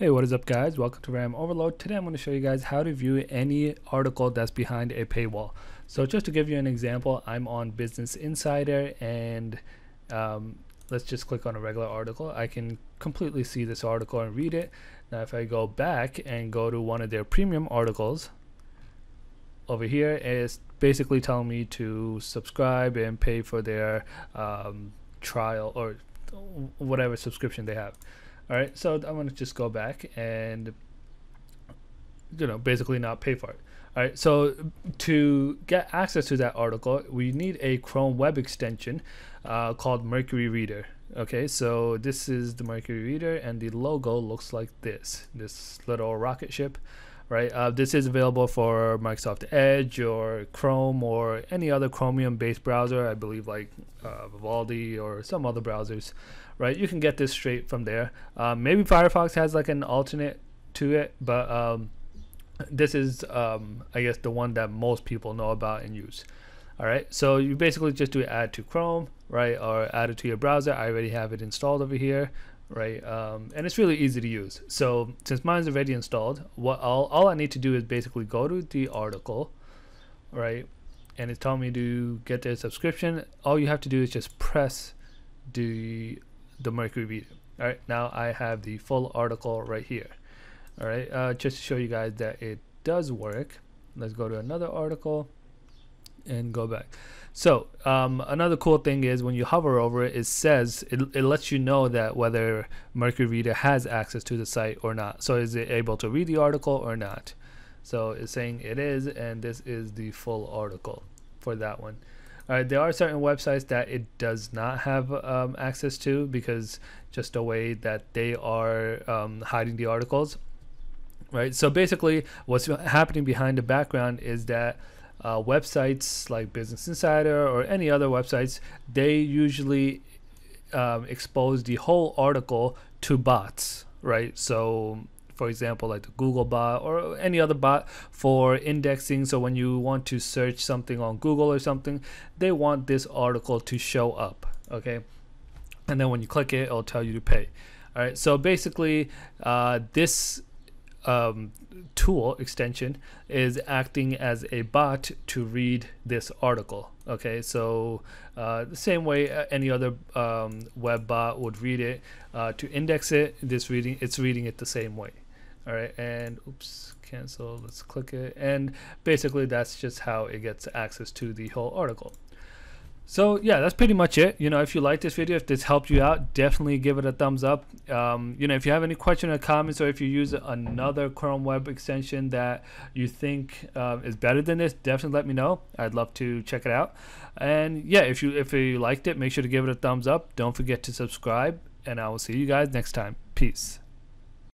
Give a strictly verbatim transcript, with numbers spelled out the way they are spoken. Hey, what is up guys? Welcome to Ram Overload. Today I'm going to show you guys how to view any article that's behind a paywall. So just to give you an example, I'm on Business Insider and um, let's just click on a regular article. I can completely see this article and read it. Now if I go back and go to one of their premium articles, over here it's basically telling me to subscribe and pay for their um, trial or whatever subscription they have. Alright, so I'm going to just go back and, you know, basically not pay for it. Alright, so to get access to that article, we need a Chrome web extension uh, called Mercury Reader. Okay, so this is the Mercury Reader and the logo looks like this, this little rocket ship, right? Uh, this is available for Microsoft Edge or Chrome or any other Chromium-based browser, I believe like uh, Vivaldi or some other browsers, right? You can get this straight from there. Uh, maybe Firefox has like an alternate to it, but um, this is, um, I guess, the one that most people know about and use. All right, so you basically just do add to Chrome, right? Or add it to your browser. I already have it installed over here. Right, um, and it's really easy to use. So since mine's already installed, what I'll, all I need to do is basically go to the article, right, and it's telling me to get their subscription. All you have to do is just press the the Mercury Reader. All right, now I have the full article right here. All right, uh, just to show you guys that it does work. Let's go to another article and go back. So um, another cool thing is when you hover over it, it says it, it lets you know that whether Mercury Reader has access to the site or not. So is it able to read the article or not? So it's saying it is, and this is the full article for that one. All right, there are certain websites that it does not have um, access to because just the way that they are um, hiding the articles, right? So basically what's happening behind the background is that Uh, websites like Business Insider or any other websites, they usually um, expose the whole article to bots, right? So for example, like the Google bot or any other bot for indexing. So when you want to search something on Google or something, they want this article to show up, okay? And then when you click it, it'll tell you to pay. All right, so basically uh, this um tool extension is acting as a bot to read this article, okay? So uh the same way any other um web bot would read it uh to index it, this reading it's reading it the same way. All right, and oops, cancel, let's click it, and basically that's just how it gets access to the whole article. So yeah, that's pretty much it. You know, if you like this video, if this helped you out, definitely give it a thumbs up. Um, you know, if you have any questions or comments, or if you use another Chrome web extension that you think uh, is better than this, definitely let me know. I'd love to check it out. And yeah, if you if you liked it, make sure to give it a thumbs up. Don't forget to subscribe, and I will see you guys next time. Peace.